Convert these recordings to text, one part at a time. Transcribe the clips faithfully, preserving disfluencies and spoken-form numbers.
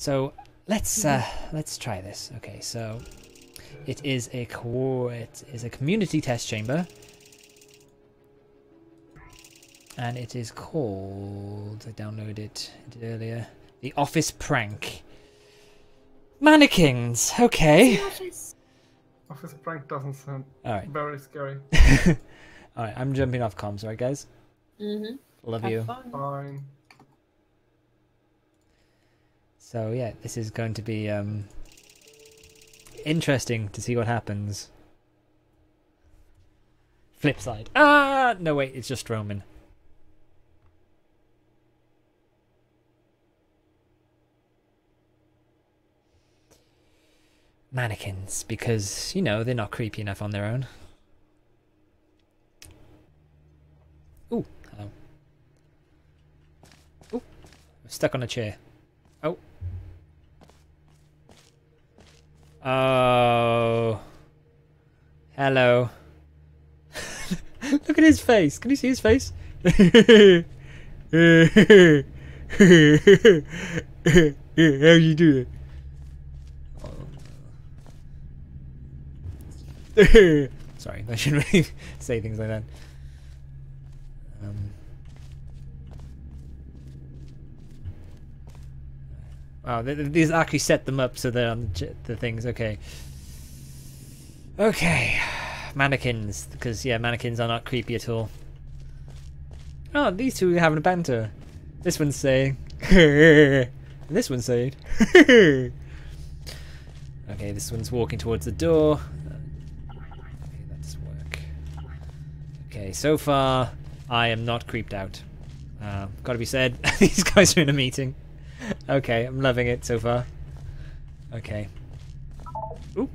So let's uh, let's try this. Okay, so it is a co it is a community test chamber, and it is called, I downloaded it earlier, The Office Prank. Mannequins. Okay. Office Prank doesn't sound All right. very scary. All right, I'm jumping off comms, right, guys? Mhm. Love Have you. Fun. Fine. So yeah, this is going to be um, interesting to see what happens. Flip side. Ah, no wait, it's just Roman. Mannequins, because you know they're not creepy enough on their own. Ooh, hello. Ooh, I'm stuck on a chair. Oh. Oh. Hello. Look at his face. Can you see his face? How you doing? Sorry, I shouldn't really say things like that. Um. Wow, these actually set them up so they're on the things. Okay. Okay. Mannequins, because yeah, mannequins are not creepy at all. Oh, these two are having a banter. This one's saying, and this one's saying, okay, this one's walking towards the door. Okay, that's work. Okay, so far I am not creeped out. Uh, gotta be said, these guys are in a meeting. Okay, I'm loving it so far. Okay. Ooh.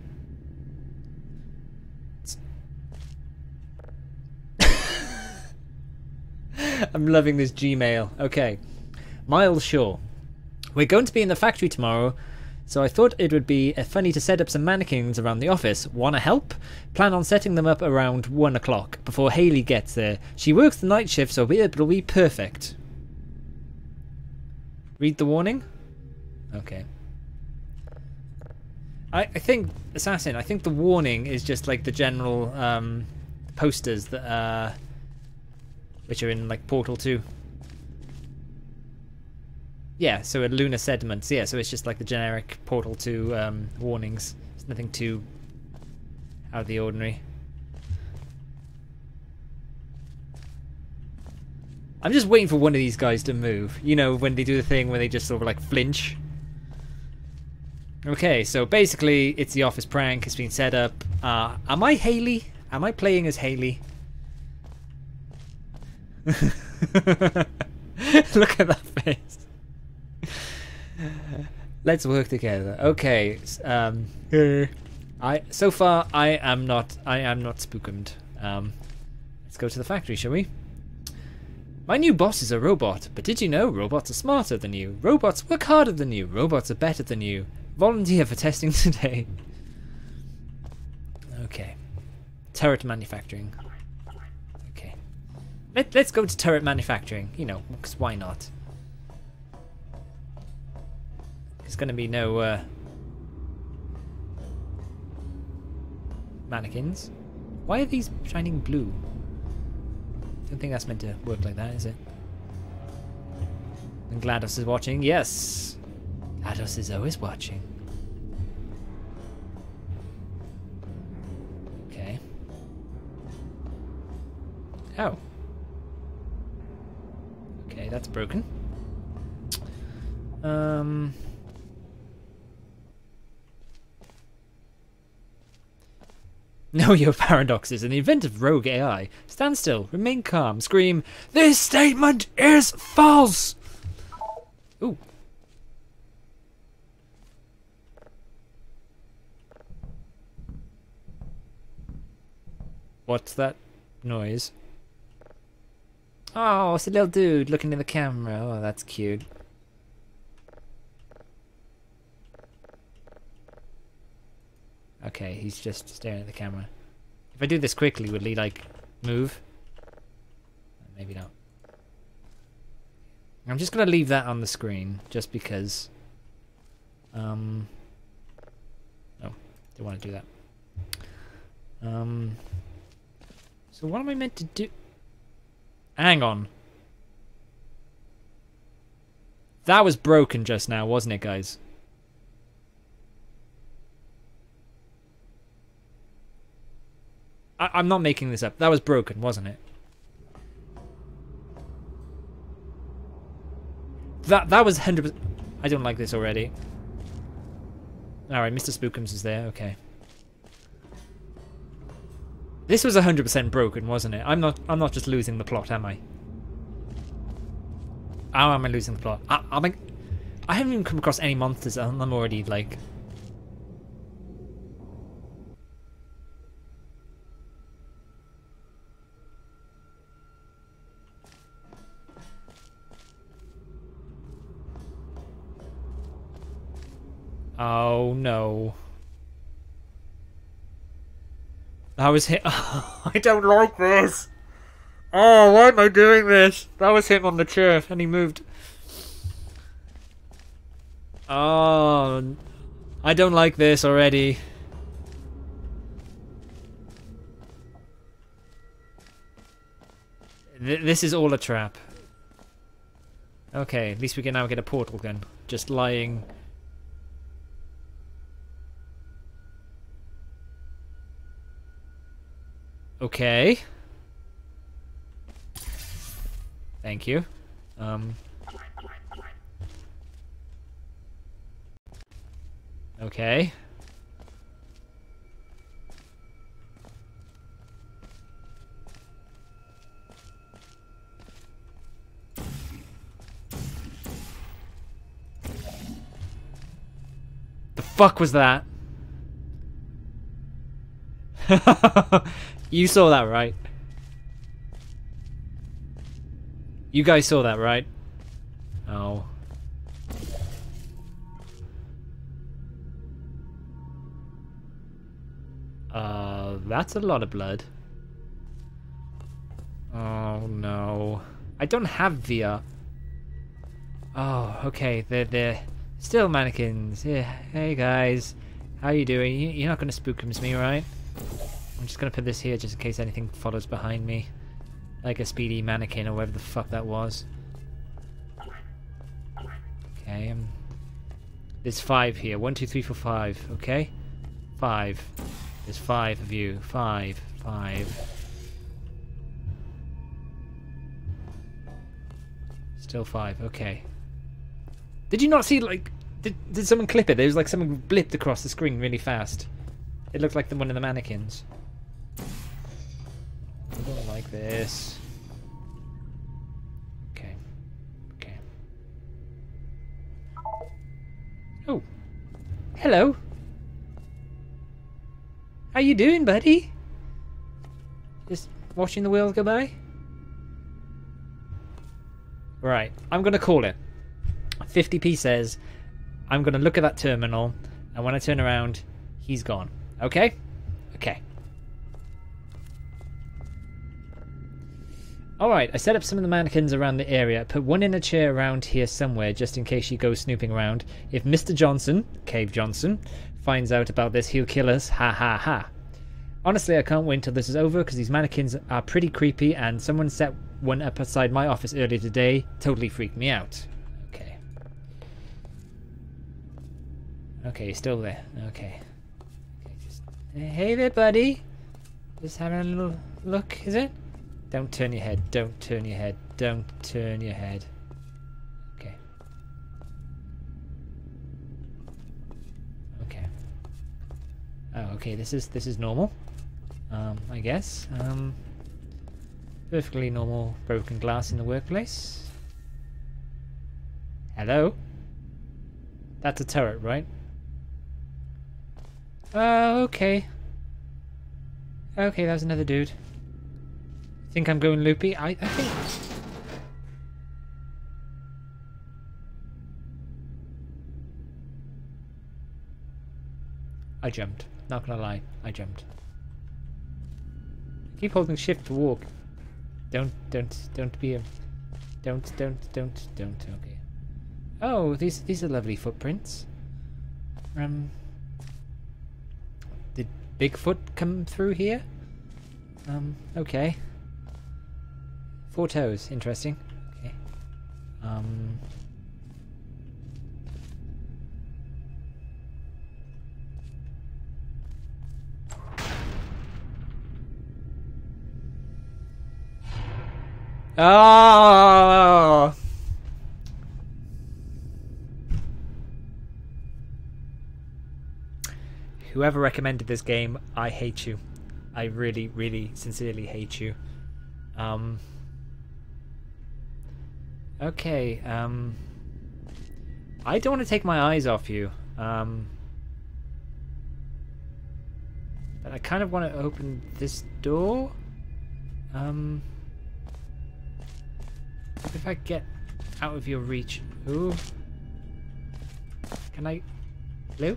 I'm loving this Gmail. Okay. Miles Shaw. We're going to be in the factory tomorrow, so I thought it would be funny to set up some mannequins around the office. Wanna help? Plan on setting them up around one o'clock before Haley gets there. She works the night shift, so it'll be perfect. Read the warning? Okay. I, I think, Assassin, I think the warning is just like the general um, posters that uh, which are in like Portal two. Yeah, so at Lunar Sediments, yeah, so it's just like the generic Portal two um, warnings. It's nothing too out of the ordinary. I'm just waiting for one of these guys to move. You know, when they do the thing where they just sort of like flinch. Okay, so basically it's The Office Prank. It's been set up. Uh, am I Haley? Am I playing as Haley? Look at that face. Let's work together. Okay. Um, I so far I am not I am not spookumed. Um, let's go to the factory, shall we? My new boss is a robot, but did you know robots are smarter than you? Robots work harder than you. Robots are better than you. Volunteer for testing today. Okay. Turret manufacturing. Okay. Let, let's go to turret manufacturing, you know, because why not? There's going to be no uh, mannequins. Why are these shining blue? I don't think that's meant to work like that, is it? And GLaDOS is watching. Yes! GLaDOS is always watching. Okay. Oh. Okay, that's broken. Um... Know your paradoxes. In the event of rogue A I, stand still, remain calm, scream, "This statement is false!" Ooh. What's that noise? Oh, it's a little dude looking in the camera. Oh, that's cute. Okay, he's just staring at the camera. If I do this quickly, would Lee, like, move? Maybe not. I'm just going to leave that on the screen, just because. Um, no, didn't want to do that. Um, so what am I meant to do? Hang on. That was broken just now, wasn't it, guys? I I'm not making this up. That was broken, wasn't it? That that was one hundred percent. I don't like this already. Alright, Mister Spookums is there. Okay. This was one hundred percent broken, wasn't it? I'm not I'm not just losing the plot, am I? How am I losing the plot? I, I'm like, I haven't even come across any monsters and I'm already like... Oh no. That was him. Oh, I don't like this. Oh, why am I doing this? That was him on the chair and he moved. Oh, I don't like this already. Th this is all a trap. Okay, at least we can now get a portal gun. Just lying. Okay. Thank you. Um. Okay. The fuck was that? You saw that, right? You guys saw that, right? Oh. Uh, that's a lot of blood. Oh no. I don't have V R. Oh, okay. They're, they're still mannequins. Yeah. Hey guys. How you doing? You're not gonna spook him to me, right? I'm just gonna put this here just in case anything follows behind me. Like a speedy mannequin or whatever the fuck that was. Okay, um, there's five here. One, two, three, four, five. Okay? Five. There's five of you. Five. Five. Still five. Okay. Did you not see, like... Did, did someone clip it? There was like someone blipped across the screen really fast. It looked like the one of the mannequins. I don't like this. Okay. Okay. Oh. Hello. How you doing, buddy? Just watching the world go by? Right. I'm going to call it. fifty p says, I'm going to look at that terminal, and when I turn around, he's gone. Okay? Okay. Alright, I set up some of the mannequins around the area. Put one in a chair around here somewhere, just in case she goes snooping around. If Mister Johnson, Cave Johnson, finds out about this, he'll kill us. Ha ha ha. Honestly, I can't wait until this is over, because these mannequins are pretty creepy, and someone set one up outside my office earlier today. Totally freaked me out. Okay. Okay, he's still there. Okay. Okay, just... Hey there, buddy. Just having a little look, is it? Don't turn your head, don't turn your head, don't turn your head. Okay. Okay. Oh, okay, this is this is normal. Um, I guess. Um perfectly normal broken glass in the workplace. Hello? That's a turret, right? Oh, okay. Okay, that was another dude. Think I'm going loopy? I, I think... I jumped. Not gonna lie. I jumped. Keep holding shift to walk. Don't, don't, don't be a... Don't, don't, don't, don't. Okay. Oh, these, these are lovely footprints. Um, did Bigfoot come through here? Um, okay. Four toes, interesting. Okay. Um... Oh! Whoever recommended this game, I hate you. I really, really, sincerely hate you. Um. Okay. Um. I don't want to take my eyes off you. Um. But I kind of want to open this door. Um. If I get out of your reach, ooh, can I? Hello?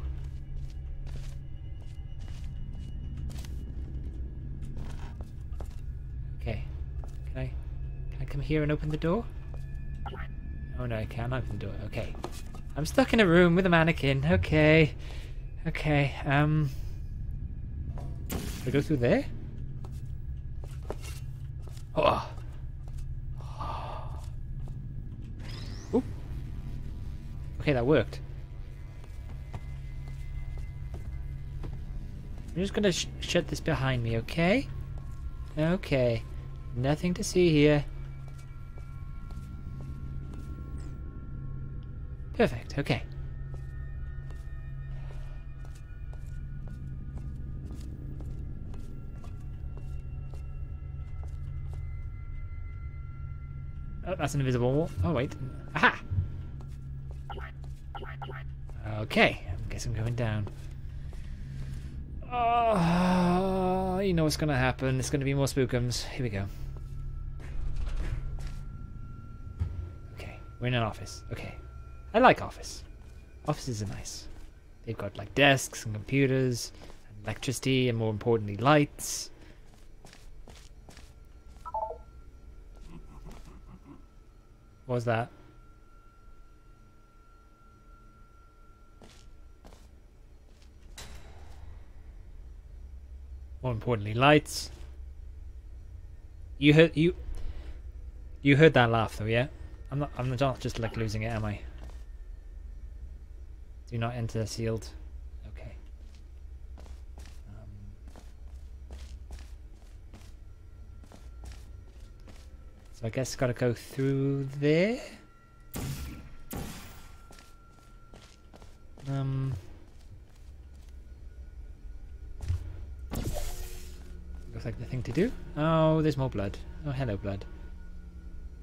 Okay, can I? Can I come here and open the door? Oh no, I can't open the door. Okay, I'm stuck in a room with a mannequin. Okay, okay. Um, should I go through there? Oh. Okay, that worked. I'm just gonna sh shut this behind me, okay? Okay. Nothing to see here. Perfect, okay. Oh, that's an invisible wall. Oh, wait. Aha! Okay, I guess I'm going down. Oh, you know what's going to happen. It's going to be more spookums. Here we go. Okay, we're in an office. Okay, I like office. Offices are nice. They've got like desks and computers, and electricity, and more importantly, lights. What was that? More importantly, lights. You heard you. You heard that laugh, though, yeah. I'm not. I'm not just like losing it, am I? Do not enter sealed. Okay. Um, so I guess gotta go through there. Um. Looks like the thing to do. Oh, there's more blood. Oh, hello, blood.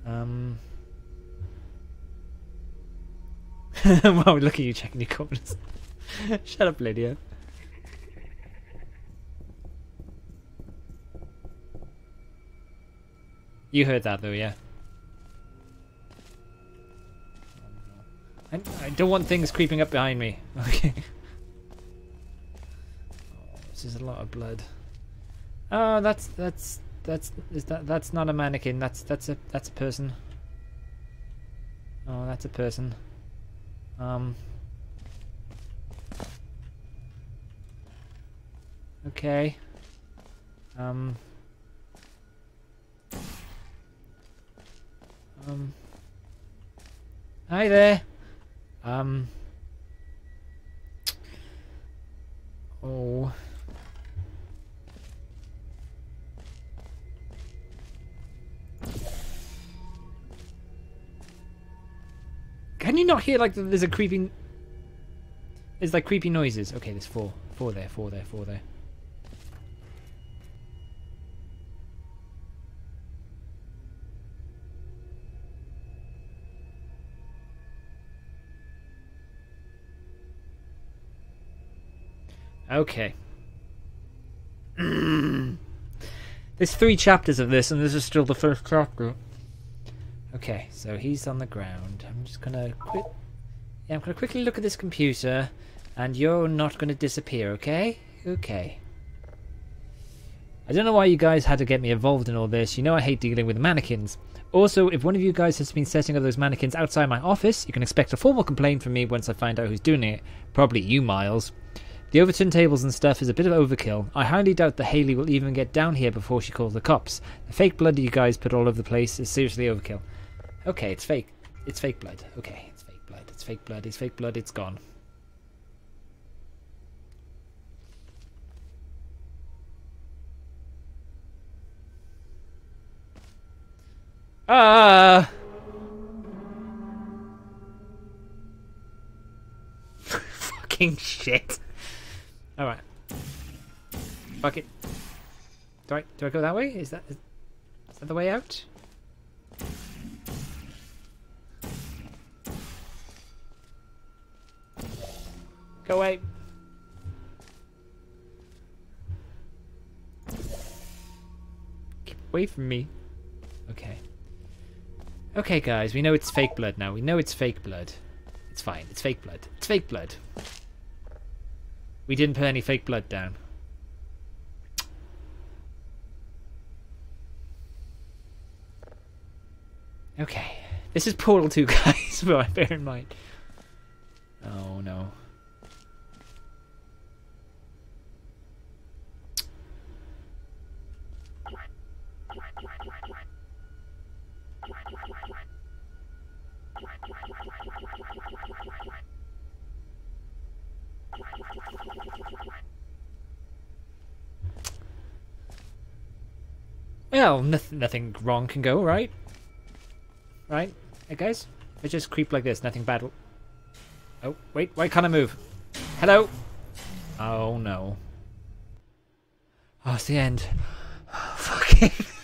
Um. Wow, look at you checking your corners. Shut up, Lydia. You heard that, though, yeah. I, I don't want things creeping up behind me. Okay. Oh, this is a lot of blood. Oh, that's that's that's is that that's not a mannequin. That's that's a that's a person. Oh, that's a person. Um. Okay. Um. Um. Hi there. Um. Oh. Can you not hear like there's a creeping? There's like creepy noises. Okay, there's four, four there, four there, four there. Okay. There's three chapters of this, and this is still the first chapter. Okay, so he's on the ground. I'm just gonna quit. Yeah, I'm gonna quickly look at this computer, and you're not gonna disappear, okay? Okay. I don't know why you guys had to get me involved in all this. You know I hate dealing with mannequins. Also, if one of you guys has been setting up those mannequins outside my office, you can expect a formal complaint from me once I find out who's doing it. Probably you, Miles. The overturned tables and stuff is a bit of overkill. I highly doubt that Haley will even get down here before she calls the cops. The fake blood you guys put all over the place is seriously overkill. Okay, it's fake. It's fake blood. Okay, it's fake blood. It's fake blood. It's fake blood. It's gone. Ah! Fucking shit. Alright. Fuck it. Do I, do I go that way? Is that, is, is that the way out? Go away. Keep away from me. Okay. Okay, guys, we know it's fake blood now. We know it's fake blood. It's fine. It's fake blood. It's fake blood. We didn't put any fake blood down. Okay. This is Portal two, guys, but bear in mind. Oh, no. Well, nothing, nothing wrong can go, right? Right? Hey, guys? I just creep like this, nothing bad will... Oh, wait, why can't I move? Hello? Oh, no. Oh, it's the end. Oh, fucking...